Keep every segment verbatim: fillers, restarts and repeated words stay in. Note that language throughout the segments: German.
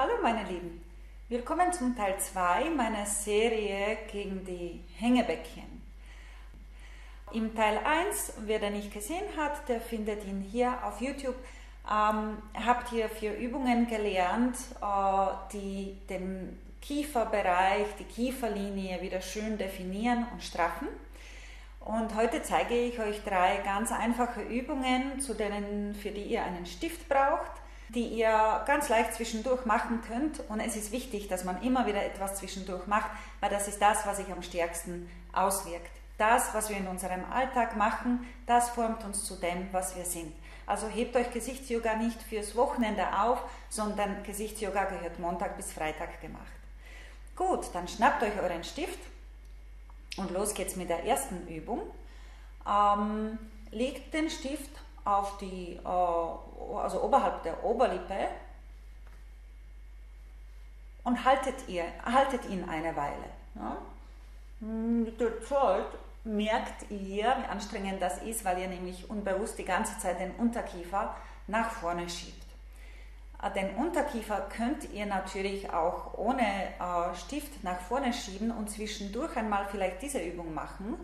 hallo meine Lieben, willkommen zum Teil zwei meiner Serie gegen die Hängebecken. Im Teil eins, wer den nicht gesehen hat, der findet ihn hier auf YouTube, ähm, habt ihr vier Übungen gelernt, äh, die den Kieferbereich, die Kieferlinie wieder schön definieren und straffen. Und heute zeige ich euch drei ganz einfache Übungen, zu denen, für die ihr einen Stift braucht, die ihr ganz leicht zwischendurch machen könnt. Und es ist wichtig, dass man immer wieder etwas zwischendurch macht, weil das ist das, was sich am stärksten auswirkt. Das, was wir in unserem Alltag machen, das formt uns zu dem, was wir sind. Also hebt euch Gesichtsyoga nicht fürs Wochenende auf, sondern Gesichtsyoga gehört Montag bis Freitag gemacht. Gut, dann schnappt euch euren Stift und los geht's mit der ersten Übung. Ähm, legt den Stift auf die, also oberhalb der Oberlippe und haltet, ihr, haltet ihn eine Weile. Ja? Mit der Zeit merkt ihr, wie anstrengend das ist, weil ihr nämlich unbewusst die ganze Zeit den Unterkiefer nach vorne schiebt. Den Unterkiefer könnt ihr natürlich auch ohne äh, Stift nach vorne schieben und zwischendurch einmal vielleicht diese Übung machen.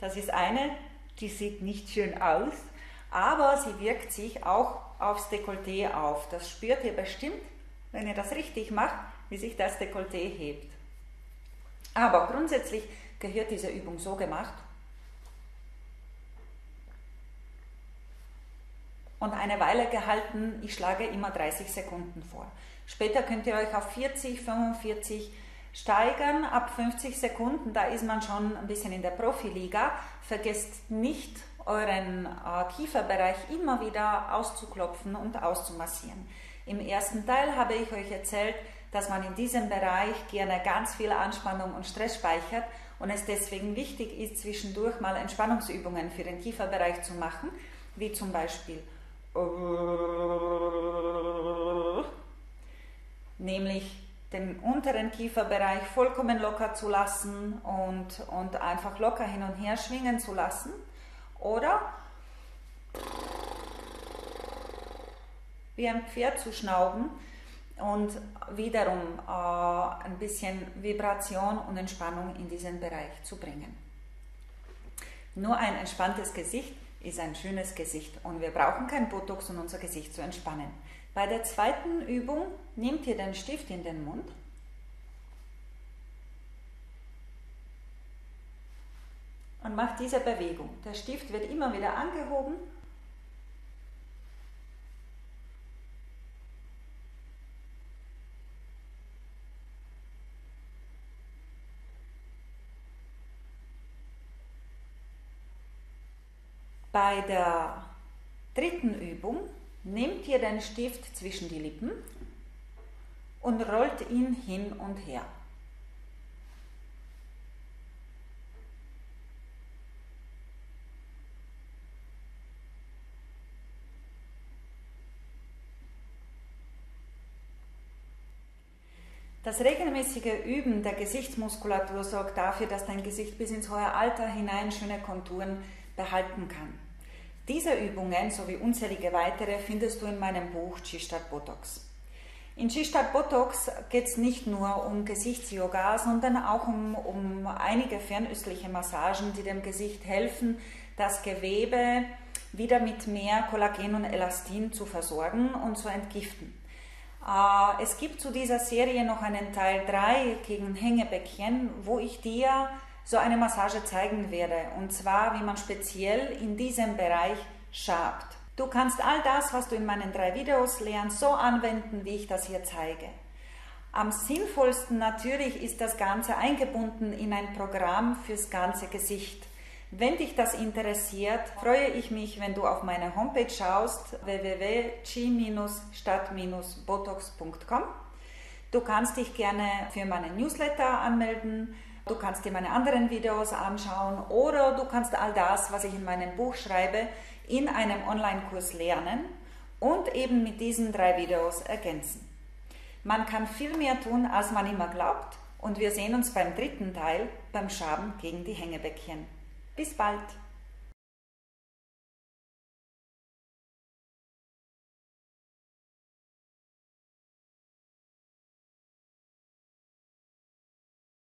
Das ist eine, die sieht nicht schön aus, aber sie wirkt sich auch aufs Dekolleté auf. Das spürt ihr bestimmt, wenn ihr das richtig macht, wie sich das Dekolleté hebt. Aber grundsätzlich gehört diese Übung so gemacht. Und eine Weile gehalten, ich schlage immer dreißig Sekunden vor. Später könnt ihr euch auf vierzig, fünfundvierzig steigern, ab fünfzig Sekunden, da ist man schon ein bisschen in der Profiliga. Vergesst nicht, euren äh, Kieferbereich immer wieder auszuklopfen und auszumassieren. Im ersten Teil habe ich euch erzählt, dass man in diesem Bereich gerne ganz viel Anspannung und Stress speichert und es deswegen wichtig ist, zwischendurch mal Entspannungsübungen für den Kieferbereich zu machen, wie zum Beispiel nämlich den unteren Kieferbereich vollkommen locker zu lassen und, und einfach locker hin und her schwingen zu lassen oder wie ein Pferd zu schnauben und wiederum äh, ein bisschen Vibration und Entspannung in diesen Bereich zu bringen. Nur ein entspanntes Gesicht ist ein schönes Gesicht und wir brauchen kein Botox, um unser Gesicht zu entspannen. Bei der zweiten Übung nehmt ihr den Stift in den Mund und macht diese Bewegung. Der Stift wird immer wieder angehoben . Bei der dritten Übung nehmt ihr den Stift zwischen die Lippen und rollt ihn hin und her. Das regelmäßige Üben der Gesichtsmuskulatur sorgt dafür, dass dein Gesicht bis ins hohe Alter hinein schöne Konturen behalten kann. Diese Übungen sowie unzählige weitere findest du in meinem Buch Chi statt Botox. In Chi statt Botox geht es nicht nur um Gesichtsyoga, sondern auch um, um einige fernöstliche Massagen, die dem Gesicht helfen, das Gewebe wieder mit mehr Kollagen und Elastin zu versorgen und zu entgiften. Äh, es gibt zu dieser Serie noch einen Teil drei gegen Hängebecken, wo ich dir so eine Massage zeigen werde, und zwar wie man speziell in diesem Bereich schabt. Du kannst all das, was du in meinen drei Videos lernst, so anwenden, wie ich das hier zeige. Am sinnvollsten natürlich ist das Ganze eingebunden in ein Programm fürs ganze Gesicht. Wenn dich das interessiert, freue ich mich, wenn du auf meine Homepage schaust, w w w punkt chi statt botox punkt com. Du kannst dich gerne für meinen Newsletter anmelden. Du kannst dir meine anderen Videos anschauen oder du kannst all das, was ich in meinem Buch schreibe, in einem Online-Kurs lernen und eben mit diesen drei Videos ergänzen. Man kann viel mehr tun, als man immer glaubt, und wir sehen uns beim dritten Teil beim Schaben gegen die Hängebecken. Bis bald!